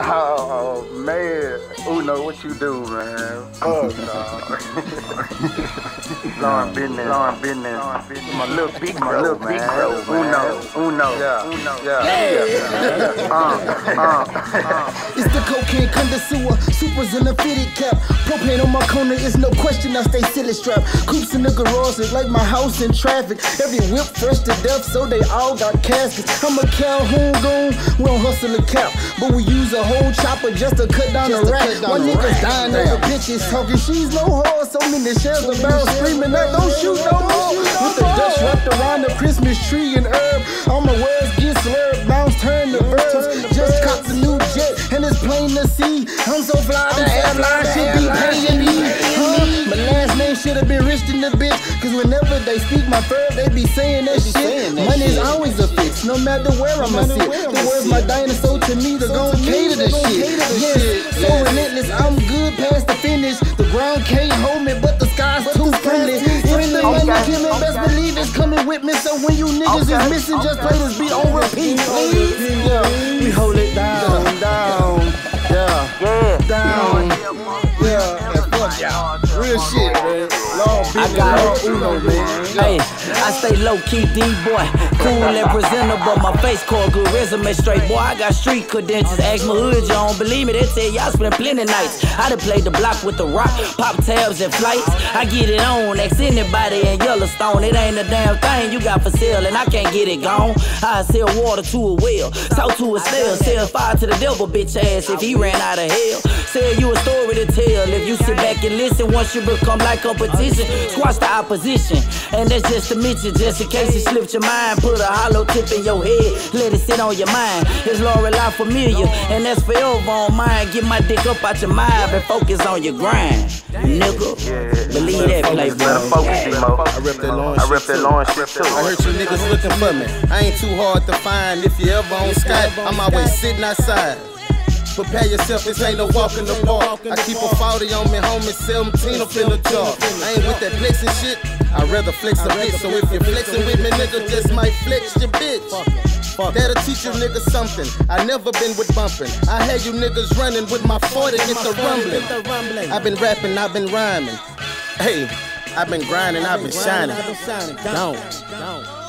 Oh, man. Uno, what you do, man? Fuck, dog. Long business. Long business. My little big bro, man. Uno. Yeah. It's the cocaine connoisseur. Supers in a fitted cap. Propane on my corner is no question. I stay silly strapped. Coops in the garage is like my house in traffic. Every whip fresh to death, so they all got caskets. I'm a Calhoun goon. We don't hustle a cap, but we use a whole chopper just to cut down a rat. My niggas dying over bitches talking. She's no whore. So many shells and barrels screaming out, don't shoot no more. With the dust wrapped around the Christmas tree and herb. All my words get slurred, bounce, turn to verbs. Just copped a new jet and it's plain to see. I'm so fly, the airline should be paying me. My last name should have been rich in the bitch. Cause whenever they speak my verb, they be saying that shit. Money's always a fix, no matter where I'm a sit. The words my dinosaur to me, they're gon' cater to shit. Yes, so relentless, I'm good past the finish. The ground can't hold me, but the sky's too friendly. If the money coming, best believe it's coming with me. So when you niggas is missing, just play this beat on repeat, please. Yeah, we hold it down, yeah, down, yeah. Real shit, man. I got it. Uno, man. Hey, I stay low-key D-boy. Cool and presentable. My face called good resume straight. Boy, I got street credentials. Ask my hood, y'all don't believe me. They tell y'all spent plenty nights. I done played the block with the rock. Pop tabs and flights. I get it on. Ask anybody in Yellowstone. It ain't a damn thing you got for sale, and I can't get it gone. I sell water to a well. Talk to a snail. Sell fire to the devil, bitch ass, if he ran out of hell. Sell you a story to tell if you sit back and listen. Once you become like competition, squash the opposition. And that's just to mention, just in case it slipped your mind. Put a hollow tip in your head, let it sit on your mind. It's Lorelei familiar, and that's forever on mine. Get my dick up out your mind and focus on your grind, nigga. Believe that, playboy. I rep that long shit too. I heard you niggas looking for me. I ain't too hard to find. If you ever on Skype, I'm always sitting outside. Prepare yourself, this ain't no walk in the park. I keep a 40 on me, homie, 17 up in the jar. I ain't with that flexing shit, I'd rather flex a bitch. So if you're flexing with me, nigga, just might flex your bitch. That'll teach you niggas something. I never been with bumping. I had you niggas running with my 40, get the rumbling. I've been rapping, I've been rhyming. Hey, I've been grinding, I've been shining. Don't.